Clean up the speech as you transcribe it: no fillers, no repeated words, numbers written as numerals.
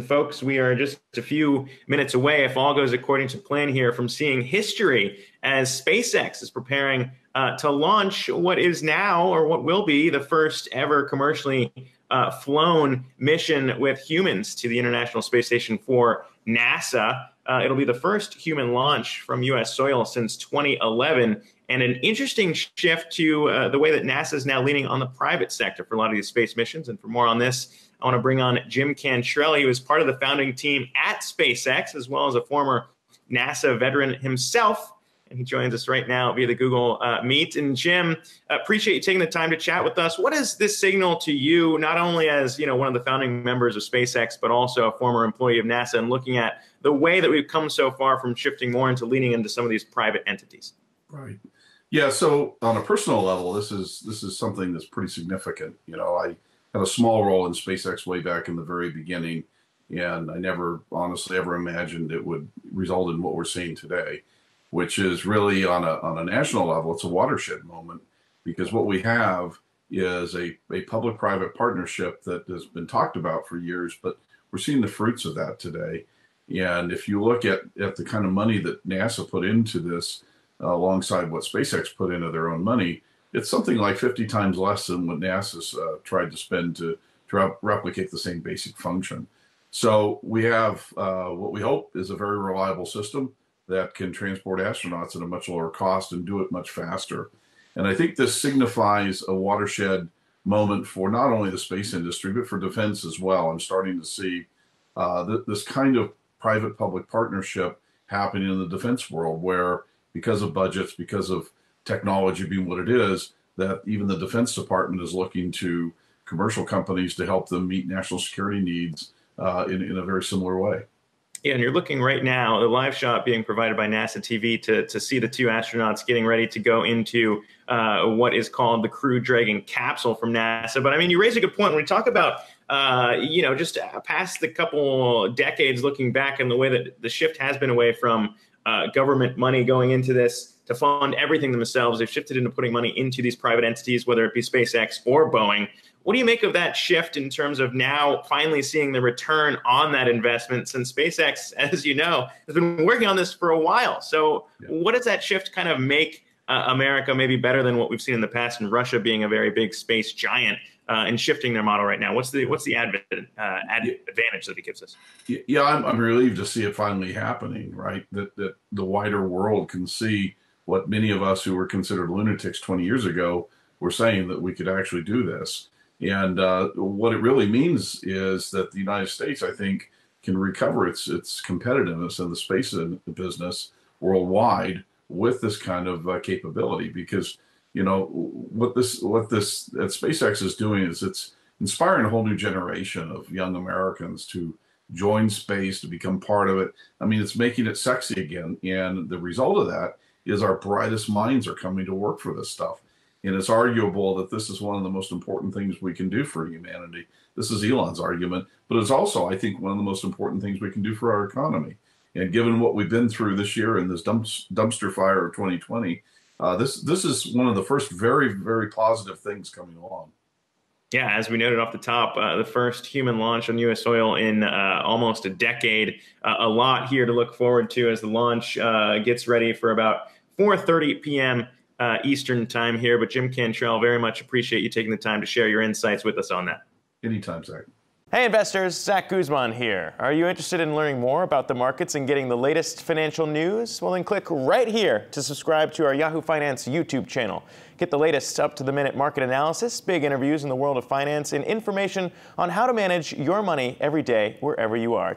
Folks, we are just a few minutes away, if all goes according to plan here, from seeing history as SpaceX is preparing to launch what is now, or what will be, the first ever commercially flown mission with humans to the International Space Station for NASA. It'll be the first human launch from U.S. soil since 2011, and an interesting shift to the way that NASA is now leaning on the private sector for a lot of these space missions. And for more on this, I want to bring on Jim Cantrell. He was part of the founding team at SpaceX, as well as a former NASA veteran himself. And he joins us right now via the Google Meet. And Jim, appreciate you taking the time to chat with us. What does this signal to you, not only as one of the founding members of SpaceX, but also a former employee of NASA, and looking at the way that we've come so far from shifting more into leaning into some of these private entities? Right. Yeah. So on a personal level, this is something that's pretty significant. I had a small role in SpaceX way back in the very beginning, and I never honestly ever imagined it would result in what we're seeing today, which is really, on a national level, it's a watershed moment, because what we have is a public-private partnership that has been talked about for years, but we're seeing the fruits of that today. And if you look at the kind of money that NASA put into this, alongside what SpaceX put into their own money, it's something like 50 times less than what NASA's tried to spend to replicate the same basic function. So we have what we hope is a very reliable system that can transport astronauts at a much lower cost and do it much faster. And I think this signifies a watershed moment for not only the space industry, but for defense as well. I'm starting to see this kind of private-public partnership happening in the defense world, where because of budgets, because of technology being what it is, that even the Defense Department is looking to commercial companies to help them meet national security needs in a very similar way. Yeah, and you're looking right now, the live shot being provided by NASA TV, to see the two astronauts getting ready to go into what is called the Crew Dragon capsule from NASA. But I mean, you raise a good point when we talk about, just past the couple decades looking back, and the way that the shift has been away from government money going into this to fund everything themselves. They've shifted into putting money into these private entities, whether it be SpaceX or Boeing. What do you make of that shift in terms of now finally seeing the return on that investment, since SpaceX, as you know, has been working on this for a while? So what does that shift kind of make America maybe better than what we've seen in the past, and Russia being a very big space giant and shifting their model right now? What's the advantage that it gives us? Yeah, I'm relieved to see it finally happening, right? That the wider world can see what many of us who were considered lunatics 20 years ago were saying, that we could actually do this. And what it really means is that the United States, I think, can recover its competitiveness in the space business worldwide with this kind of capability. Because what SpaceX is doing is it's inspiring a whole new generation of young Americans to join space, to become part of it. I mean, it's making it sexy again, and the result of that is our brightest minds are coming to work for this stuff. And it's arguable that this is one of the most important things we can do for humanity. This is Elon's argument, but it's also, I think, one of the most important things we can do for our economy. And given what we've been through this year in this dumpster fire of 2020, this is one of the first very, very positive things coming along. Yeah, as we noted off the top, the first human launch on U.S. soil in almost a decade. A lot here to look forward to as the launch gets ready for about 4:30 p.m. Eastern time here. But Jim Cantrell, very much appreciate you taking the time to share your insights with us on that. Anytime, Zach. Hey investors, Zach Guzman here. Are you interested in learning more about the markets and getting the latest financial news? Well, then click right here to subscribe to our Yahoo Finance YouTube channel. Get the latest up-to-the-minute market analysis, big interviews in the world of finance, and information on how to manage your money every day, wherever you are.